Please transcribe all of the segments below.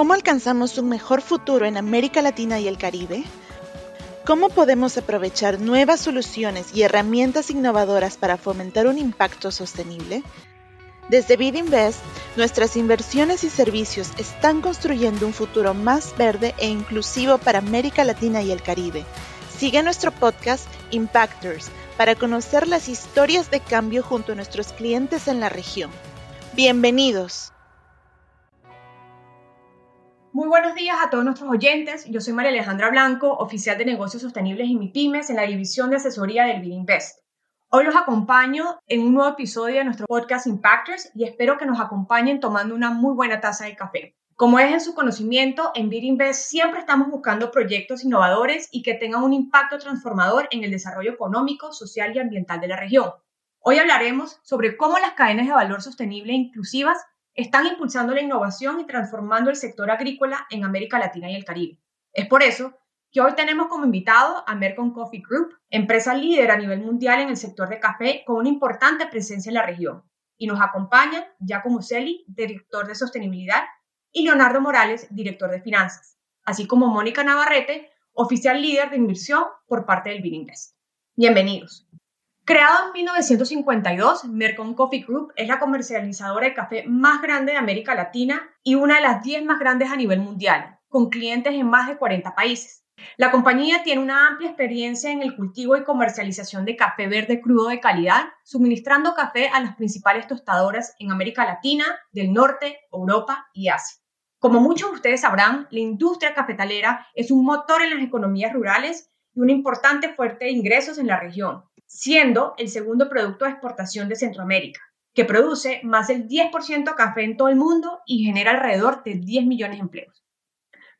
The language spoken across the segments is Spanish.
¿Cómo alcanzamos un mejor futuro en América Latina y el Caribe? ¿Cómo podemos aprovechar nuevas soluciones y herramientas innovadoras para fomentar un impacto sostenible? Desde BID Invest, nuestras inversiones y servicios están construyendo un futuro más verde e inclusivo para América Latina y el Caribe. Sigue nuestro podcast Impactors para conocer las historias de cambio junto a nuestros clientes en la región. ¡Bienvenidos! Muy buenos días a todos nuestros oyentes. Yo soy María Alejandra Blanco, oficial de Negocios Sostenibles y MIPYMES en la División de Asesoría del BID Invest. Hoy los acompaño en un nuevo episodio de nuestro podcast Impactors y espero que nos acompañen tomando una muy buena taza de café. Como es en su conocimiento, en BID Invest siempre estamos buscando proyectos innovadores y que tengan un impacto transformador en el desarrollo económico, social y ambiental de la región. Hoy hablaremos sobre cómo las cadenas de valor sostenible e inclusivas están impulsando la innovación y transformando el sector agrícola en América Latina y el Caribe. Es por eso que hoy tenemos como invitado a Mercon Coffee Group, empresa líder a nivel mundial en el sector de café con una importante presencia en la región. Y nos acompañan Giacomo Celi, director de Sostenibilidad, y Leonardo Morales, director de Finanzas, así como Mónica Navarrete, oficial líder de inversión por parte del BID Invest. Bienvenidos. Creado en 1952, Mercon Coffee Group es la comercializadora de café más grande de América Latina y una de las 10 más grandes a nivel mundial, con clientes en más de 40 países. La compañía tiene una amplia experiencia en el cultivo y comercialización de café verde crudo de calidad, suministrando café a las principales tostadoras en América Latina, del norte, Europa y Asia. Como muchos de ustedes sabrán, la industria cafetalera es un motor en las economías rurales y una importante fuente de ingresos en la región, siendo el segundo producto de exportación de Centroamérica, que produce más del 10% de café en todo el mundo y genera alrededor de 10 millones de empleos.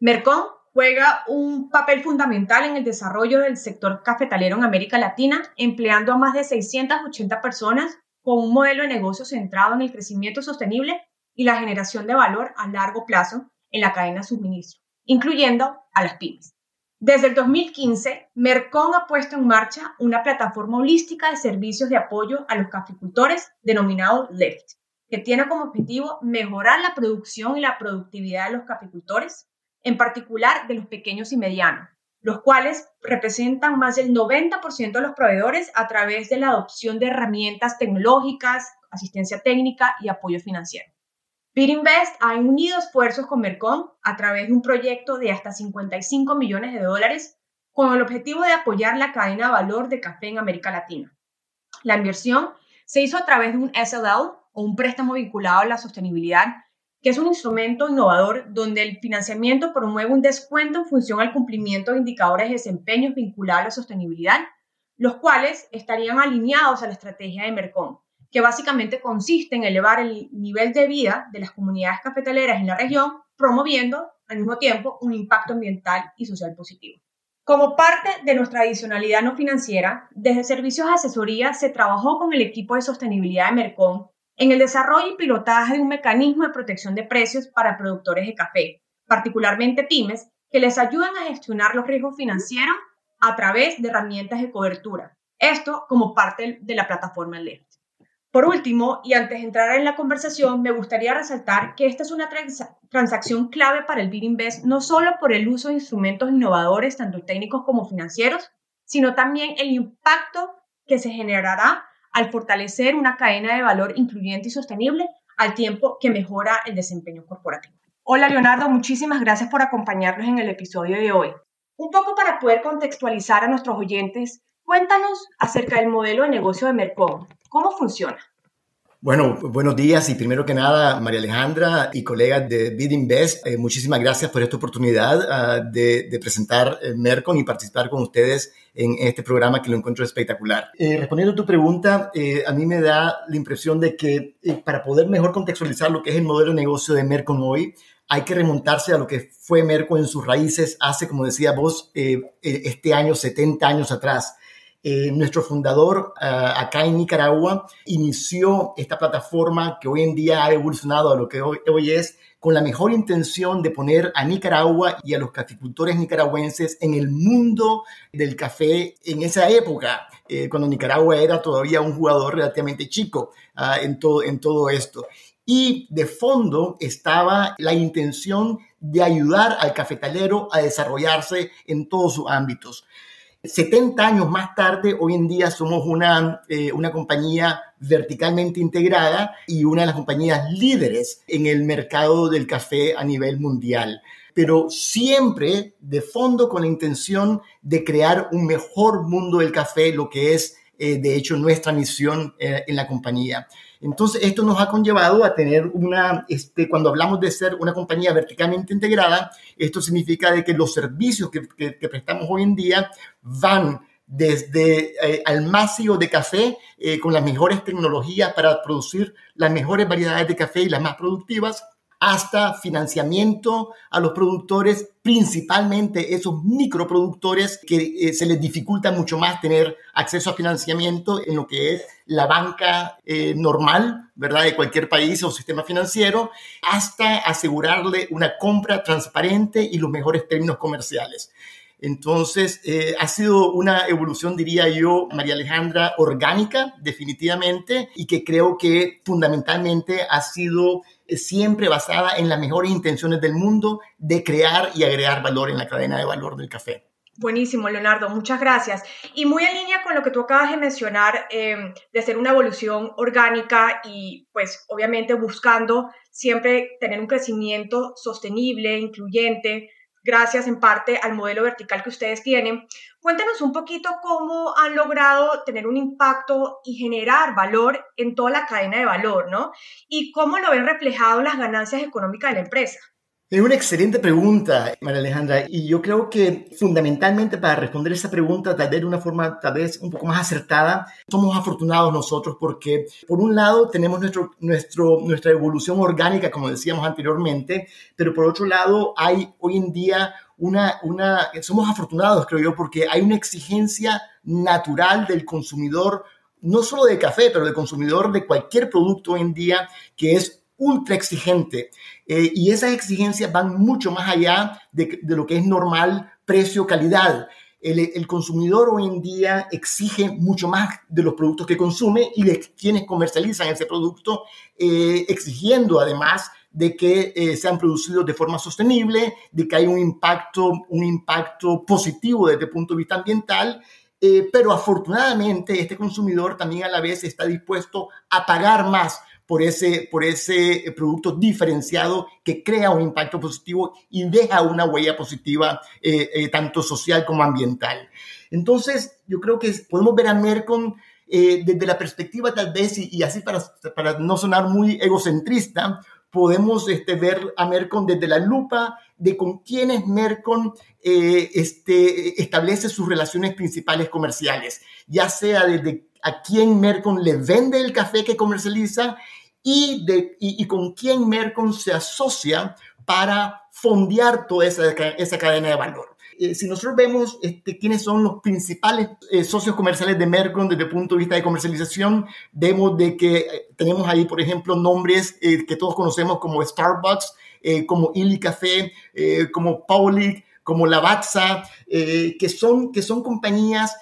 Mercon juega un papel fundamental en el desarrollo del sector cafetalero en América Latina, empleando a más de 680 personas con un modelo de negocio centrado en el crecimiento sostenible y la generación de valor a largo plazo en la cadena de suministro, incluyendo a las pymes. Desde el 2015, Mercon ha puesto en marcha una plataforma holística de servicios de apoyo a los caficultores denominado LIFT, que tiene como objetivo mejorar la producción y la productividad de los caficultores, en particular de los pequeños y medianos, los cuales representan más del 90% de los proveedores a través de la adopción de herramientas tecnológicas, asistencia técnica y apoyo financiero. BID Invest ha unido esfuerzos con Mercon a través de un proyecto de hasta $55 millones con el objetivo de apoyar la cadena de valor de café en América Latina. La inversión se hizo a través de un SLL o un préstamo vinculado a la sostenibilidad, que es un instrumento innovador donde el financiamiento promueve un descuento en función al cumplimiento de indicadores de desempeño vinculados a la sostenibilidad, los cuales estarían alineados a la estrategia de Mercon, que básicamente consiste en elevar el nivel de vida de las comunidades cafetaleras en la región, promoviendo al mismo tiempo un impacto ambiental y social positivo. Como parte de nuestra adicionalidad no financiera, desde Servicios de Asesoría se trabajó con el equipo de sostenibilidad de Mercon en el desarrollo y pilotaje de un mecanismo de protección de precios para productores de café, particularmente pymes, que les ayudan a gestionar los riesgos financieros a través de herramientas de cobertura. Esto como parte de la plataforma LIFT. Por último, y antes de entrar en la conversación, me gustaría resaltar que esta es una transacción clave para el BID Invest, no solo por el uso de instrumentos innovadores, tanto técnicos como financieros, sino también el impacto que se generará al fortalecer una cadena de valor incluyente y sostenible al tiempo que mejora el desempeño corporativo. Hola Leonardo, muchísimas gracias por acompañarnos en el episodio de hoy. Un poco para poder contextualizar a nuestros oyentes, cuéntanos acerca del modelo de negocio de Mercon. ¿Cómo funciona? Bueno, buenos días y primero que nada, María Alejandra y colegas de BID Invest, muchísimas gracias por esta oportunidad de presentar Mercon y participar con ustedes en este programa que lo encuentro espectacular. Respondiendo a tu pregunta, a mí me da la impresión de que para poder mejor contextualizar lo que es el modelo de negocio de Mercon hoy, hay que remontarse a lo que fue Mercon en sus raíces hace, como decía vos, este año, 70 años atrás. Nuestro fundador acá en Nicaragua inició esta plataforma que hoy en día ha evolucionado a lo que hoy es con la mejor intención de poner a Nicaragua y a los caficultores nicaragüenses en el mundo del café en esa época, cuando Nicaragua era todavía un jugador relativamente chico en todo esto. y de fondo estaba la intención de ayudar al cafetalero a desarrollarse en todos sus ámbitos. 70 años más tarde, hoy en día somos una compañía verticalmente integrada y una de las compañías líderes en el mercado del café a nivel mundial, pero siempre de fondo con la intención de crear un mejor mundo del café, lo que es de hecho nuestra misión en la compañía. Entonces esto nos ha conllevado a tener cuando hablamos de ser una compañía verticalmente integrada, esto significa de que los servicios que prestamos hoy en día van desde almacenes de café con las mejores tecnologías para producir las mejores variedades de café y las más productivas, hasta financiamiento a los productores, principalmente esos microproductores que se les dificulta mucho más tener acceso a financiamiento en lo que es la banca normal, ¿verdad?, de cualquier país o sistema financiero, hasta asegurarle una compra transparente y los mejores términos comerciales. Entonces, ha sido una evolución, diría yo, María Alejandra, orgánica, definitivamente, y que creo que fundamentalmente ha sido siempre basada en las mejores intenciones del mundo de crear y agregar valor en la cadena de valor del café. Buenísimo, Leonardo, muchas gracias. Y muy en línea con lo que tú acabas de mencionar, de hacer una evolución orgánica y pues obviamente buscando siempre tener un crecimiento sostenible, incluyente, gracias en parte al modelo vertical que ustedes tienen. Cuéntanos un poquito cómo han logrado tener un impacto y generar valor en toda la cadena de valor, ¿no? Y cómo lo ven reflejado en las ganancias económicas de la empresa. Es una excelente pregunta, María Alejandra, y yo creo que fundamentalmente para responder esa pregunta de una forma un poco más acertada, somos afortunados nosotros porque por un lado tenemos nuestra evolución orgánica, como decíamos anteriormente, pero por otro lado hay hoy en día somos afortunados, creo yo, porque hay una exigencia natural del consumidor, no solo de café, pero del consumidor de cualquier producto hoy en día, que es ultra exigente, y esas exigencias van mucho más allá de lo que es normal precio-calidad. El consumidor hoy en día exige mucho más de los productos que consume y de quienes comercializan ese producto, exigiendo además de que sean producidos de forma sostenible, de que hay un impacto positivo desde el punto de vista ambiental. Pero afortunadamente este consumidor también a la vez está dispuesto a pagar más por ese producto diferenciado que crea un impacto positivo y deja una huella positiva tanto social como ambiental. Entonces yo creo que podemos ver a Mercon desde la perspectiva tal vez, y así para no sonar muy egocentrista, podemos ver a Mercon desde la lupa de con quiénes Mercon establece sus relaciones principales comerciales, ya sea desde a quién Mercon le vende el café que comercializa y con quién Mercon se asocia para fondear toda esa cadena de valor. Si nosotros vemos quiénes son los principales socios comerciales de Mercon desde el punto de vista de comercialización, vemos de que tenemos ahí, por ejemplo, nombres que todos conocemos como Starbucks, como Illy Café, como Paulig, como Lavazza, que son compañías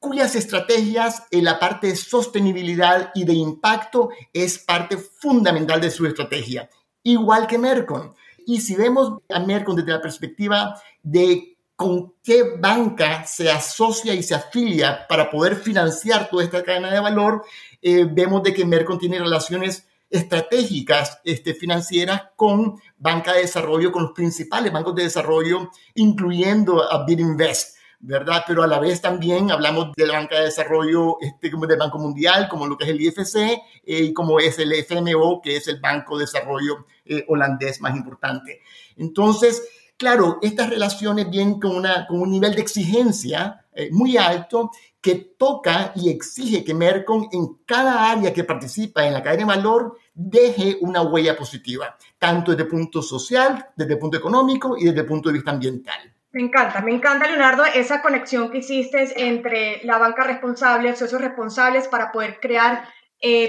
cuyas estrategias en la parte de sostenibilidad y de impacto es parte fundamental de su estrategia, igual que Mercon. Y si vemos a Mercon desde la perspectiva de con qué banca se asocia y se afilia para poder financiar toda esta cadena de valor, vemos de que Mercon tiene relaciones estratégicas financieras con banca de desarrollo, con los principales bancos de desarrollo, incluyendo a BID Invest, ¿verdad? Pero a la vez también hablamos de la banca de desarrollo como del Banco Mundial, como lo que es el IFC y como es el FMO, que es el Banco de Desarrollo holandés más importante. Entonces, claro, estas relaciones vienen con un nivel de exigencia muy alto que toca y exige que Mercon en cada área que participa en la cadena de valor deje una huella positiva, tanto desde el punto social, desde el punto económico y desde el punto de vista ambiental. Me encanta, Leonardo, esa conexión que hiciste entre la banca responsable, socios responsables para poder crear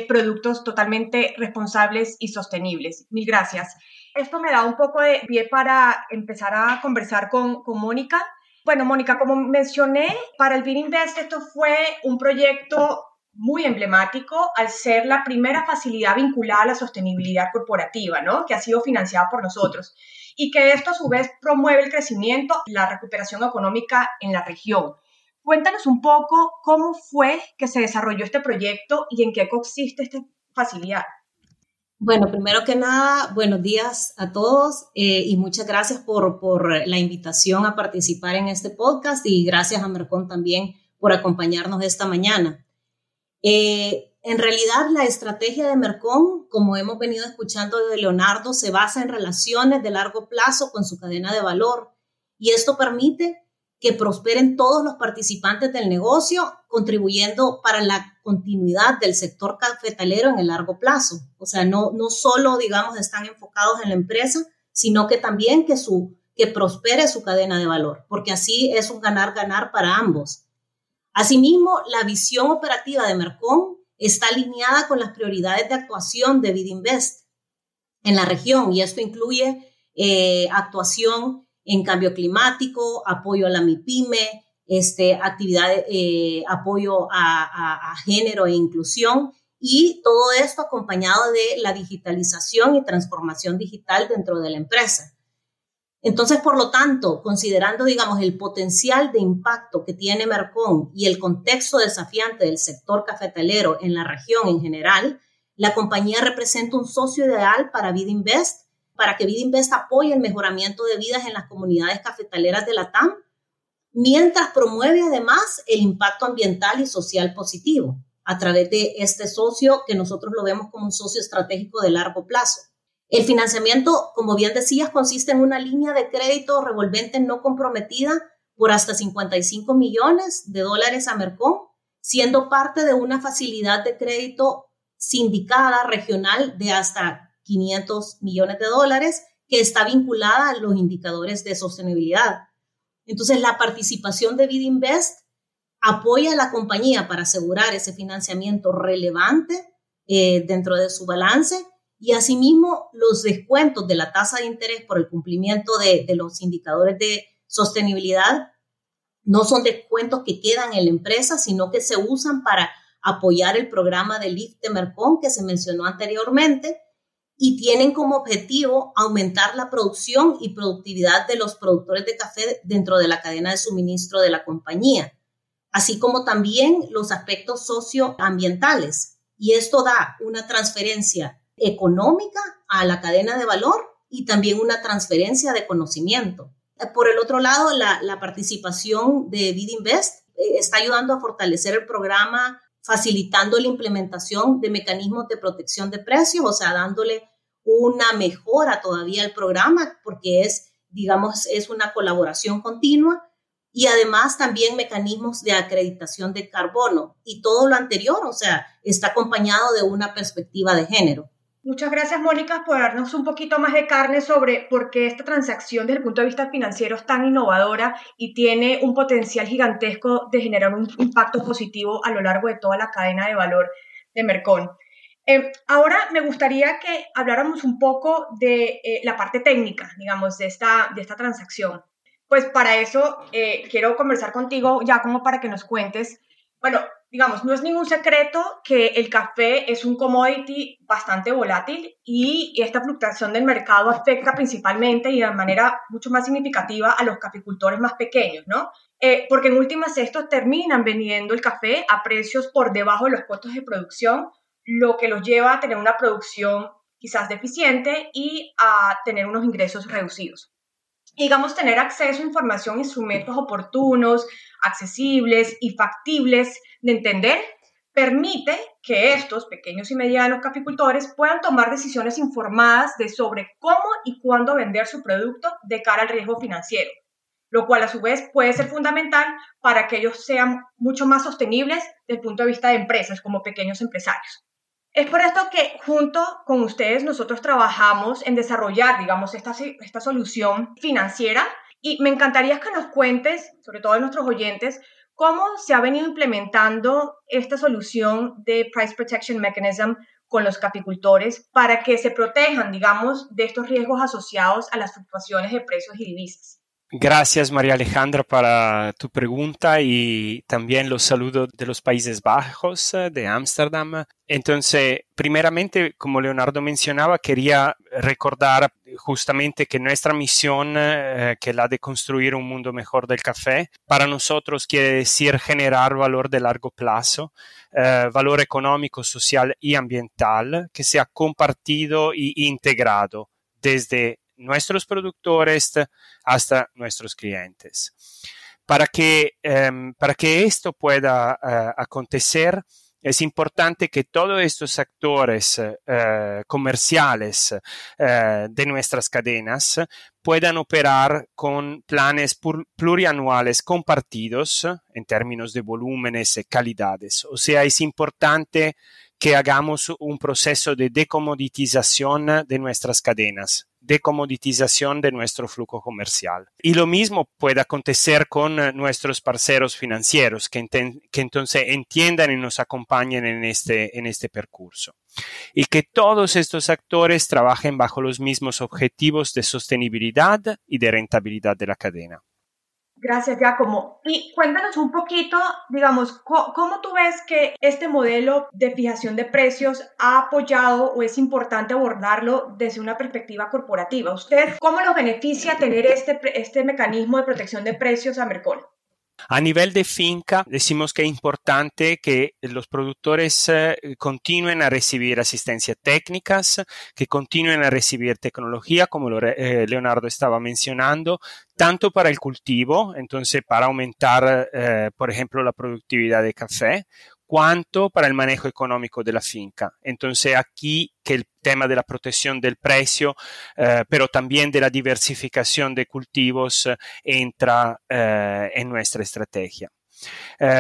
productos totalmente responsables y sostenibles. Mil gracias. Esto me da un poco de pie para empezar a conversar con Mónica. Bueno, Mónica, como mencioné, para el BID Invest esto fue un proyecto muy emblemático al ser la primera facilidad vinculada a la sostenibilidad corporativa, ¿no? Que ha sido financiada por nosotros y que esto a su vez promueve el crecimiento y la recuperación económica en la región. Cuéntanos un poco cómo fue que se desarrolló este proyecto y en qué consiste esta facilidad. Bueno, primero que nada, buenos días a todos y muchas gracias por la invitación a participar en este podcast y gracias a Mercon también por acompañarnos esta mañana. En realidad, la estrategia de Mercon, como hemos venido escuchando de Leonardo, se basa en relaciones de largo plazo con su cadena de valor y esto permite que prosperen todos los participantes del negocio, contribuyendo para la continuidad del sector cafetalero en el largo plazo. O sea, no solo, digamos, están enfocados en la empresa, sino que también que prospere su cadena de valor, porque así es un ganar-ganar para ambos. Asimismo, la visión operativa de Mercon está alineada con las prioridades de actuación de BID Invest en la región, y esto incluye actuación en cambio climático, apoyo a la MIPYME, apoyo a género e inclusión, y todo esto acompañado de la digitalización y transformación digital dentro de la empresa. Entonces, por lo tanto, considerando, digamos, el potencial de impacto que tiene Mercon y el contexto desafiante del sector cafetalero en la región en general, la compañía representa un socio ideal para BID Invest, para que BID Invest apoye el mejoramiento de vidas en las comunidades cafetaleras de la TAM, mientras promueve además el impacto ambiental y social positivo a través de este socio que nosotros lo vemos como un socio estratégico de largo plazo. El financiamiento, como bien decías, consiste en una línea de crédito revolvente no comprometida por hasta $55 millones a Mercon, siendo parte de una facilidad de crédito sindicada regional de hasta $500 millones que está vinculada a los indicadores de sostenibilidad. Entonces, la participación de BID Invest apoya a la compañía para asegurar ese financiamiento relevante dentro de su balance y, asimismo, los descuentos de la tasa de interés por el cumplimiento de los indicadores de sostenibilidad no son descuentos que quedan en la empresa, sino que se usan para apoyar el programa de LIFT de Mercon que se mencionó anteriormente, y tienen como objetivo aumentar la producción y productividad de los productores de café dentro de la cadena de suministro de la compañía, así como también los aspectos socioambientales. Y esto da una transferencia económica a la cadena de valor y también una transferencia de conocimiento. Por el otro lado, la participación de BID Invest está ayudando a fortalecer el programa facilitando la implementación de mecanismos de protección de precios, o sea, dándole una mejora todavía al programa porque es, digamos, es una colaboración continua y además también mecanismos de acreditación de carbono y todo lo anterior, o sea, está acompañado de una perspectiva de género. Muchas gracias, Mónica, por darnos un poquito más de carne sobre por qué esta transacción desde el punto de vista financiero es tan innovadora y tiene un potencial gigantesco de generar un impacto positivo a lo largo de toda la cadena de valor de Mercon. Ahora me gustaría que habláramos un poco de la parte técnica, digamos, de esta transacción. Pues para eso quiero conversar contigo, Giacomo, para que nos cuentes, bueno, digamos, no es ningún secreto que el café es un commodity bastante volátil y esta fluctuación del mercado afecta principalmente y de manera mucho más significativa a los caficultores más pequeños, ¿no? Porque en últimas estos terminan vendiendo el café a precios por debajo de los costos de producción, lo que los lleva a tener una producción quizás deficiente y a tener unos ingresos reducidos. Digamos, tener acceso a información, instrumentos oportunos, accesibles y factibles de entender, permite que estos pequeños y medianos caficultores puedan tomar decisiones informadas de sobre cómo y cuándo vender su producto de cara al riesgo financiero, lo cual a su vez puede ser fundamental para que ellos sean mucho más sostenibles desde el punto de vista de empresas como pequeños empresarios. Es por esto que junto con ustedes nosotros trabajamos en desarrollar, digamos, esta solución financiera y me encantaría que nos cuentes, sobre todo a nuestros oyentes, cómo se ha venido implementando esta solución de Price Protection Mechanism con los caficultores para que se protejan, digamos, de estos riesgos asociados a las fluctuaciones de precios y divisas. Gracias, María Alejandra, para tu pregunta y también los saludos de los Países Bajos, de Ámsterdam. Entonces, primeramente, como Leonardo mencionaba, quería recordar justamente que nuestra misión, que es la de construir un mundo mejor del café, para nosotros quiere decir generar valor de largo plazo, valor económico, social y ambiental, que sea compartido e integrado desde nuestros productores hasta nuestros clientes. Para que esto pueda acontecer, es importante que todos estos actores comerciales de nuestras cadenas puedan operar con planes plurianuales compartidos en términos de volúmenes y calidades. O sea, es importante que hagamos un proceso de decomoditización de nuestras cadenas, decomoditización de nuestro flujo comercial. Y lo mismo puede acontecer con nuestros parceros financieros que entonces entiendan y nos acompañen en este percurso. Y que todos estos actores trabajen bajo los mismos objetivos de sostenibilidad y de rentabilidad de la cadena. Gracias, Giacomo. Y cuéntanos un poquito, digamos, ¿cómo tú ves que este modelo de fijación de precios ha apoyado o es importante abordarlo desde una perspectiva corporativa? ¿Usted cómo lo beneficia tener este mecanismo de protección de precios a Mercon? A nivel de finca, decimos que es importante que los productores continúen a recibir asistencia técnicas, que continúen a recibir tecnología, como Leonardo estaba mencionando, tanto para el cultivo, entonces para aumentar, por ejemplo, la productividad de café, cuanto para el manejo económico de la finca. Entonces aquí que el tema de la protección del precio, pero también de la diversificación de cultivos entra en nuestra estrategia.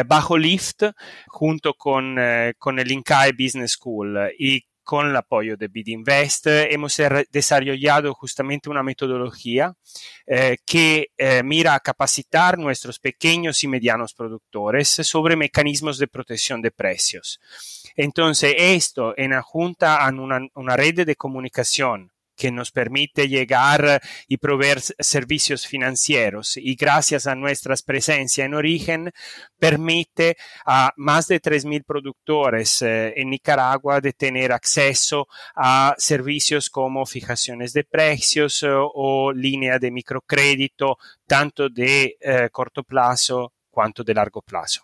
Bajo LIFT, junto con el INCAE Business School y con el apoyo de BID Invest, hemos desarrollado justamente una metodología que mira a capacitar nuestros pequeños y medianos productores sobre mecanismos de protección de precios. Entonces, esto en adjunta a una red de comunicación que nos permite llegar y proveer servicios financieros y gracias a nuestras presencias en origen permite a más de 3.000 productores en Nicaragua de tener acceso a servicios como fijaciones de precios o línea de microcrédito, tanto de corto plazo cuanto de largo plazo.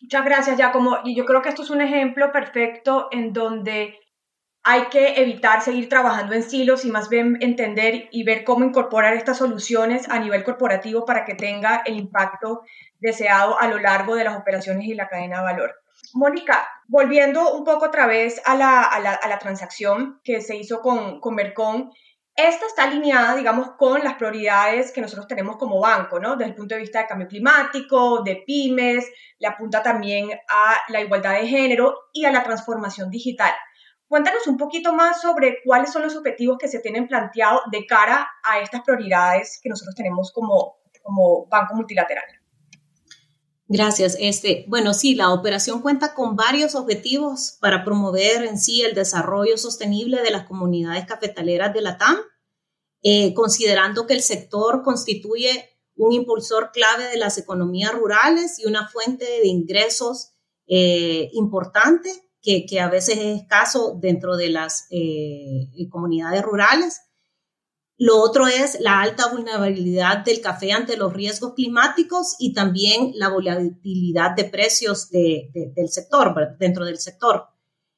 Muchas gracias, Giacomo. Y yo creo que esto es un ejemplo perfecto en donde hay que evitar seguir trabajando en silos y más bien entender y ver cómo incorporar estas soluciones a nivel corporativo para que tenga el impacto deseado a lo largo de las operaciones y la cadena de valor. Mónica, volviendo un poco otra vez a la transacción que se hizo con Mercon, esta está alineada, digamos, con las prioridades que nosotros tenemos como banco, ¿no? Desde el punto de vista de cambio climático, de pymes, le apunta también a la igualdad de género y a la transformación digital. Cuéntanos un poquito más sobre cuáles son los objetivos que se tienen planteados de cara a estas prioridades que nosotros tenemos como banco multilateral. Gracias. Bueno, sí, la operación cuenta con varios objetivos para promover en sí el desarrollo sostenible de las comunidades cafetaleras de LATAM, considerando que el sector constituye un impulsor clave de las economías rurales y una fuente de ingresos importante, que a veces es escaso dentro de las comunidades rurales. Lo otro es la alta vulnerabilidad del café ante los riesgos climáticos y también la volatilidad de precios del sector, dentro del sector.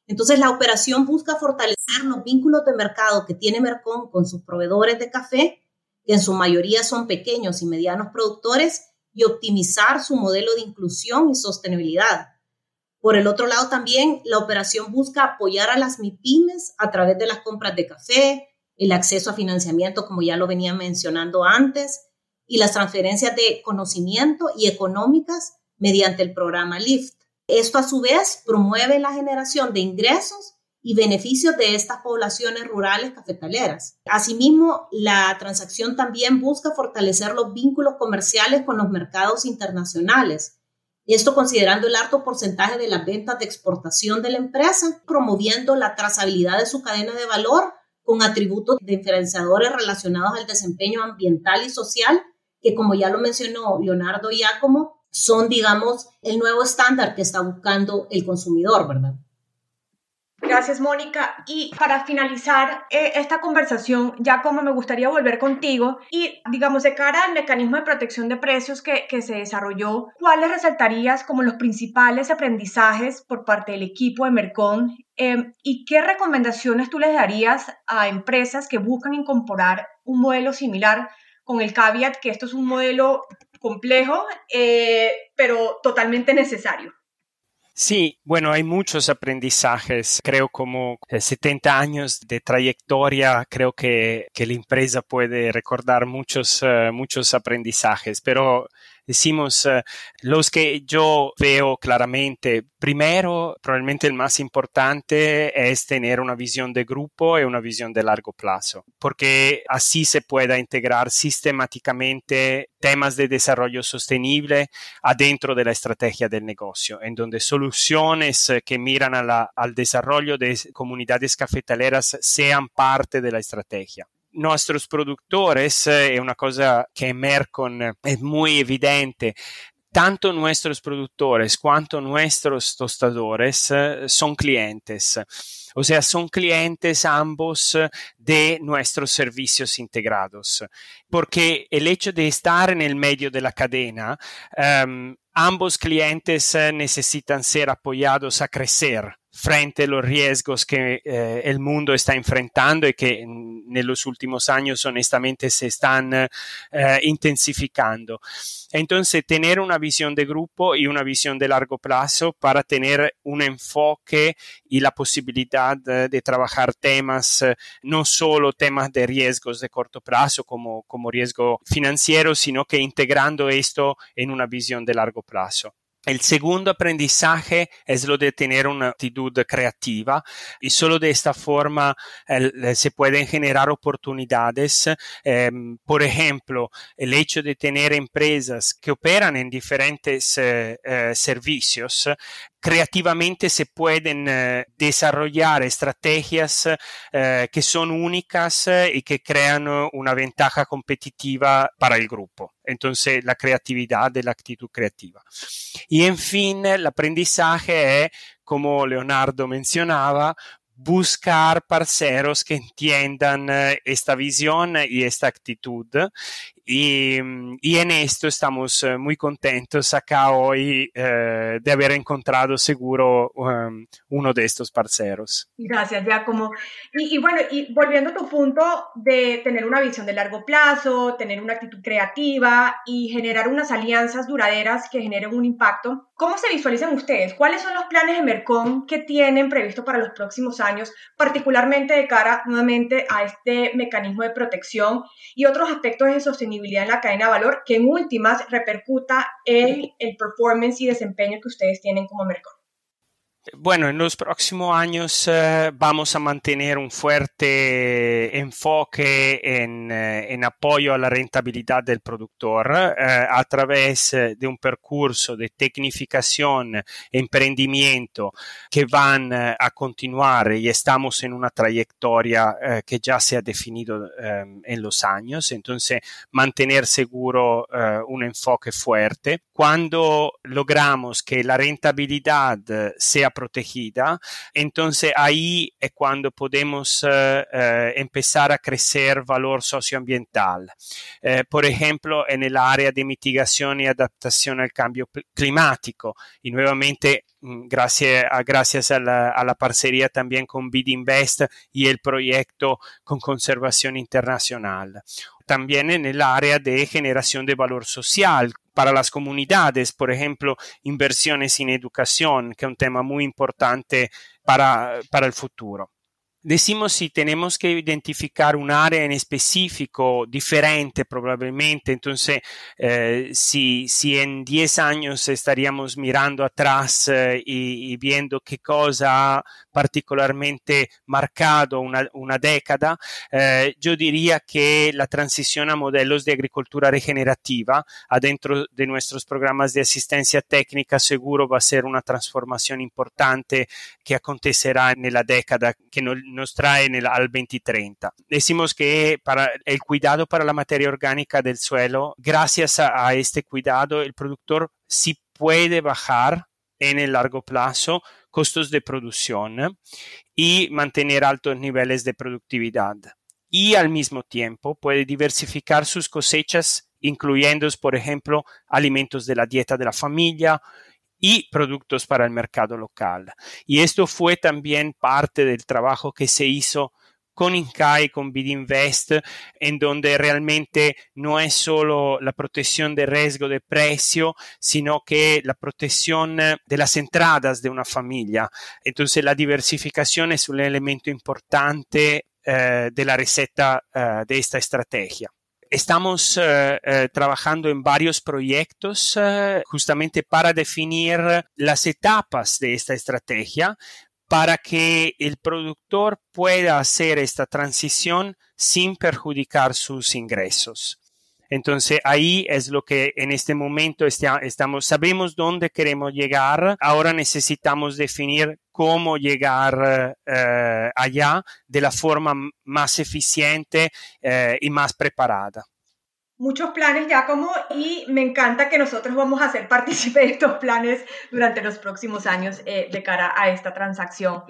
Entonces, la operación busca fortalecer los vínculos de mercado que tiene Mercon con sus proveedores de café, que en su mayoría son pequeños y medianos productores, y optimizar su modelo de inclusión y sostenibilidad. Por el otro lado, también la operación busca apoyar a las MIPYMES a través de las compras de café, el acceso a financiamiento, como ya lo venía mencionando antes, y las transferencias de conocimiento y económicas mediante el programa LIFT. Esto, a su vez, promueve la generación de ingresos y beneficios de estas poblaciones rurales cafetaleras. Asimismo, la transacción también busca fortalecer los vínculos comerciales con los mercados internacionales, esto considerando el alto porcentaje de las ventas de exportación de la empresa, promoviendo la trazabilidad de su cadena de valor con atributos diferenciadores relacionados al desempeño ambiental y social, que como ya lo mencionó Leonardo y Giacomo, son, digamos, el nuevo estándar que está buscando el consumidor, ¿verdad? Gracias, Mónica. Y para finalizar esta conversación, Giacomo, me gustaría volver contigo y, digamos, de cara al mecanismo de protección de precios que se desarrolló, ¿cuáles resaltarías como los principales aprendizajes por parte del equipo de Mercon? ¿Y qué recomendaciones tú les darías a empresas que buscan incorporar un modelo similar, con el caveat que esto es un modelo complejo, pero totalmente necesario? Sí, bueno, hay muchos aprendizajes. Creo como 70 años de trayectoria, creo que la empresa puede recordar muchos aprendizajes, pero decimos los que yo veo claramente. Primero, probablemente el más importante es tener una visión de grupo y una visión de largo plazo, porque así se pueda integrar sistemáticamente temas de desarrollo sostenible adentro de la estrategia del negocio, en donde soluciones que miran al desarrollo de comunidades cafetaleras sean parte de la estrategia. Nuestros productores, è una cosa che in Mercon è molto evidente, tanto nuestros productores cuanto nuestros tostadores son clientes. O sea, son clientes ambos de nuestros servicios integrados. Porque el hecho de estar en el medio de la cadena, ambos clientes necesitan ser apoyados a crecer frente a los riesgos que el mundo está enfrentando y que en los últimos años honestamente se están intensificando. Entonces, tener una visión de grupo y una visión de largo plazo para tener un enfoque y la posibilidad de trabajar temas, no solo temas de riesgos de corto plazo como riesgo financiero, sino que integrando esto en una visión de largo plazo. El segundo aprendizaje es lo de tener una actitud creativa, y solo de esta forma se pueden generar oportunidades. Por ejemplo, el hecho de tener empresas que operan en diferentes servicios, creativamente se pueden desarrollar estrategias que son únicas y que crean una ventaja competitiva para el grupo. Entonces, la creatividad de la actitud creativa. Y, en fin, el aprendizaje es, como Leonardo mencionaba, buscar parceros que entiendan esta visión y esta actitud. Y en esto estamos muy contentos acá hoy de haber encontrado seguro uno de estos parceros. Gracias, Giacomo. Y bueno, y volviendo a tu punto de tener una visión de largo plazo, tener una actitud creativa y generar unas alianzas duraderas que generen un impacto, ¿cómo se visualizan ustedes? ¿Cuáles son los planes de Mercon que tienen previsto para los próximos años, particularmente de cara nuevamente a este mecanismo de protección y otros aspectos de sostenibilidad en la cadena de valor que en últimas repercuta en el performance y desempeño que ustedes tienen como Mercon? Bueno, en los próximos años vamos a mantener un fuerte enfoque en apoyo a la rentabilidad del productor a través de un percurso de tecnificación, emprendimiento que van a continuar, y estamos en una trayectoria que ya se ha definido en los años. Entonces, mantener seguro un enfoque fuerte. Cuando logramos que la rentabilidad sea protegida, entonces ahí es cuando podemos empezar a crecer valor socioambiental. Por ejemplo, en el área de mitigación y adaptación al cambio climático. Y nuevamente, gracias a la parcería también con BID Invest y el proyecto con conservación internacional. También en el área de generación de valor social para las comunidades, por ejemplo, inversiones en educación, que es un tema muy importante para el futuro. Decimos si tenemos que identificar un área en específico diferente probablemente, entonces si en 10 años estaríamos mirando atrás y viendo qué cosa ha particularmente marcado una década, yo diría que la transición a modelos de agricultura regenerativa adentro de nuestros programas de asistencia técnica seguro va a ser una transformación importante que acontecerá en la década que no nos traen al 2030. Decimos que para el cuidado para la materia orgánica del suelo, gracias a este cuidado, el productor sí puede bajar en el largo plazo costos de producción y mantener altos niveles de productividad. Y al mismo tiempo puede diversificar sus cosechas, incluyendo, por ejemplo, alimentos de la dieta de la familia y productos para el mercado local. Y esto fue también parte del trabajo que se hizo con INCAE, con BID Invest, en donde realmente no es solo la protección de riesgo de precio, sino que la protección de las entradas de una familia. Entonces, la diversificación es un elemento importante de la receta de esta estrategia. Estamos trabajando en varios proyectos justamente para definir las etapas de esta estrategia, para que el productor pueda hacer esta transición sin perjudicar sus ingresos. Entonces, ahí es lo que en este momento estamos, sabemos dónde queremos llegar, ahora necesitamos definir cómo llegar allá de la forma más eficiente y más preparada. Muchos planes, Giacomo, y me encanta que nosotros vamos a ser partícipe de estos planes durante los próximos años de cara a esta transacción.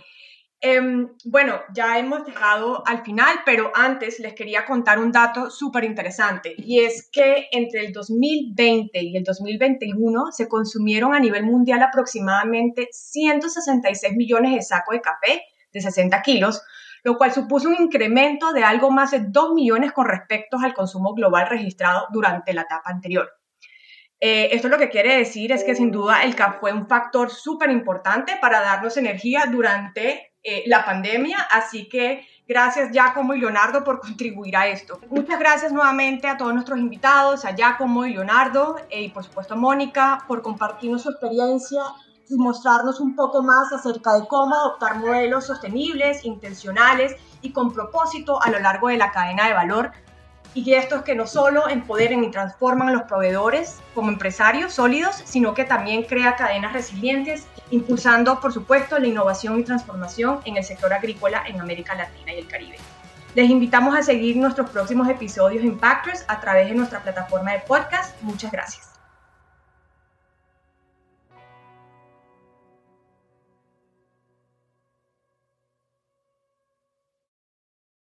Bueno, ya hemos llegado al final, pero antes les quería contar un dato súper interesante, y es que entre el 2020 y el 2021 se consumieron a nivel mundial aproximadamente 166 millones de sacos de café de 60 kilos, lo cual supuso un incremento de algo más de 2 millones con respecto al consumo global registrado durante la etapa anterior. Esto lo que quiere decir es que sin duda el café fue un factor súper importante para darnos energía durante la pandemia, así que gracias Giacomo y Leonardo por contribuir a esto. Muchas gracias nuevamente a todos nuestros invitados, a Giacomo y Leonardo y por supuesto a Mónica por compartirnos su experiencia y mostrarnos un poco más acerca de cómo adoptar modelos sostenibles, intencionales y con propósito a lo largo de la cadena de valor, y estos que no solo empoderen y transforman a los proveedores como empresarios sólidos, sino que también crea cadenas resilientes, impulsando, por supuesto, la innovación y transformación en el sector agrícola en América Latina y el Caribe. Les invitamos a seguir nuestros próximos episodios Impactors a través de nuestra plataforma de podcast. Muchas gracias.